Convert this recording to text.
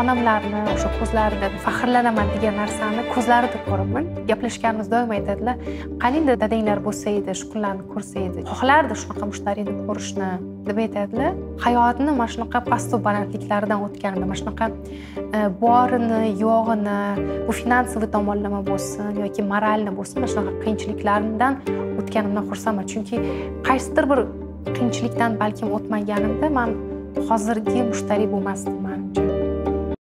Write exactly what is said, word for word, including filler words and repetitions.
onamlarni, o'sha ko'zlari deb faxrlanaman degan narsani ko'zlari deb ko'raman. Gaplashganimiz doim aytadilar, "Qalingda dadanglar bo'lsa edi, shu kunlarni ko'rsa edi, xohlardi shunaqa mushtarini ko'rishni" deb aytadilar. Hayotni mana shunaqa pastu balandliklaridan o'tganimda, mana shunaqa borini, yo'g'ini, bu finansoviy tomonlama bo'lsin yoki moralni bo'lsin, mana shunaqa qiyinchiliklardan o'tganimdan xursandman. Chunki qaysidir bir qiyinchilikdan balkim o'tmaganimda men hozirgi mushtari bo'lmasdim.